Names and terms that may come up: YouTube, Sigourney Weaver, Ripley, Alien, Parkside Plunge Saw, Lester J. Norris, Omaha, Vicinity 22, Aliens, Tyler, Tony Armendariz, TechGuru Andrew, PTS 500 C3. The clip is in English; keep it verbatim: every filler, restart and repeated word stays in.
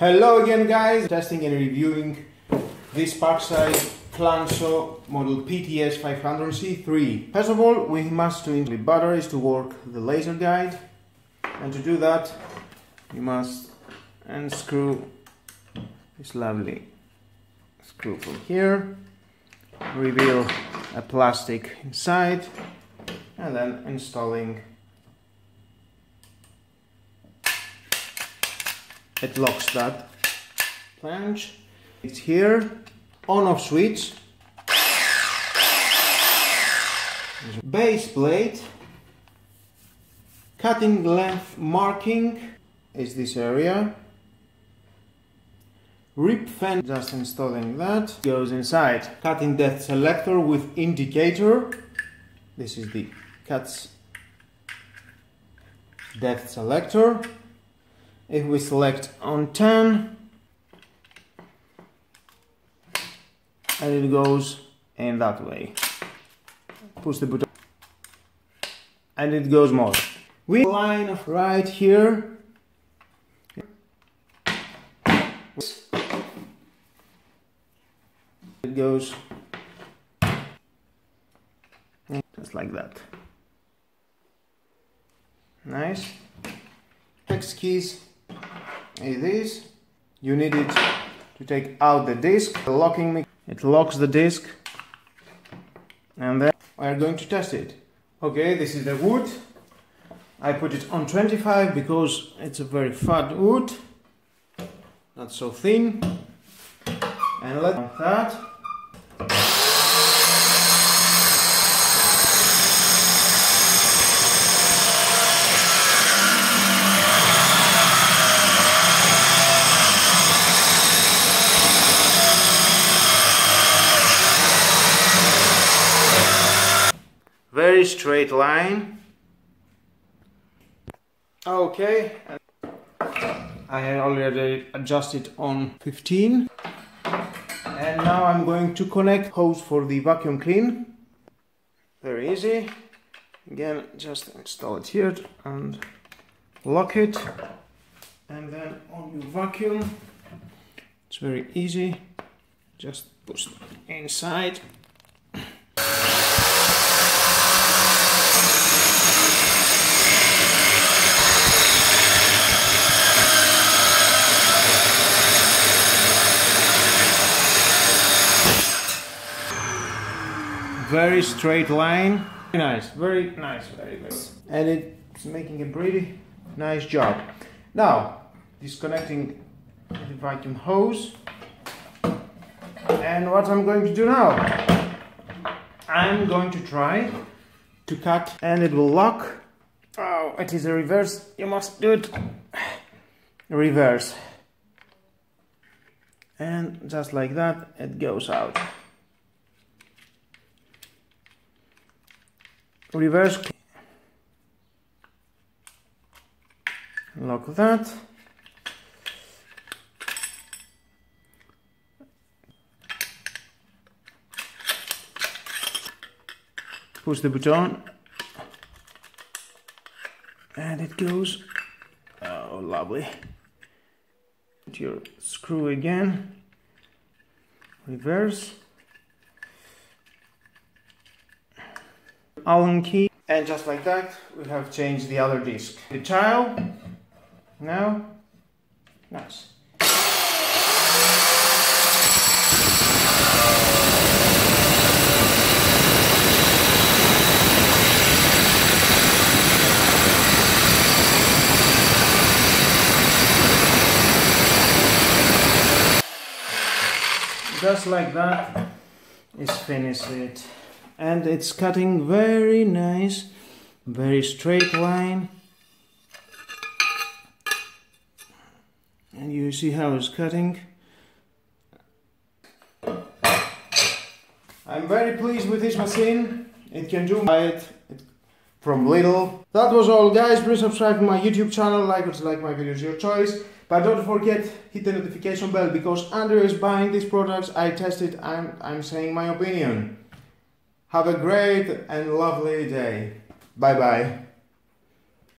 Hello again, guys. Testing and reviewing this Parkside Plunge Saw model P T S five hundred C three. First of all, we must to include batteries to work the laser guide, and to do that you must unscrew this lovely screw from here, reveal a plastic inside, and then installing it locks that plunge. It's here, on-off switch, base plate, cutting length marking is this area, rip fan, just installing that, goes inside, cutting depth selector with indicator, this is the cuts depth selector. If we select on ten, and it goes in that way, push the button, and it goes more. We line of right here, it goes just like that. Nice. Next keys. It is. You need it to take out the disc, locking me. It locks the disc, and then we are going to test it. Okay, this is the wood. I put it on twenty-five because it's a very fat wood, not so thin. And let's like that. Very straight line. Okay, I had already adjusted on fifteen, and now I'm going to connect hose for the vacuum clean. Very easy. Again, just install it here and lock it, and then on your vacuum, it's very easy. Just push inside. Very straight line. Very nice, very nice, very good. And it's making a pretty nice job. Now, disconnecting the vacuum hose. And what I'm going to do now? I'm going to try to cut, and it will lock. Oh, it is a reverse. You must do it. Reverse. And just like that, it goes out. Reverse, lock that, push the button, and it goes. Oh, lovely. Put your screw again, reverse, Allen key, and just like that we have changed the other disc. The child now, nice. Just like that is finished it. And it's cutting very nice, very straight line. And you see how it's cutting. I'm very pleased with this machine. It can do it from little. That was all, guys. Please subscribe to my YouTube channel, like or dislike my videos, your choice. But don't forget, hit the notification bell, because Andrew is buying these products. I tested, I'm, I'm saying my opinion. Have a great and lovely day. Bye-bye.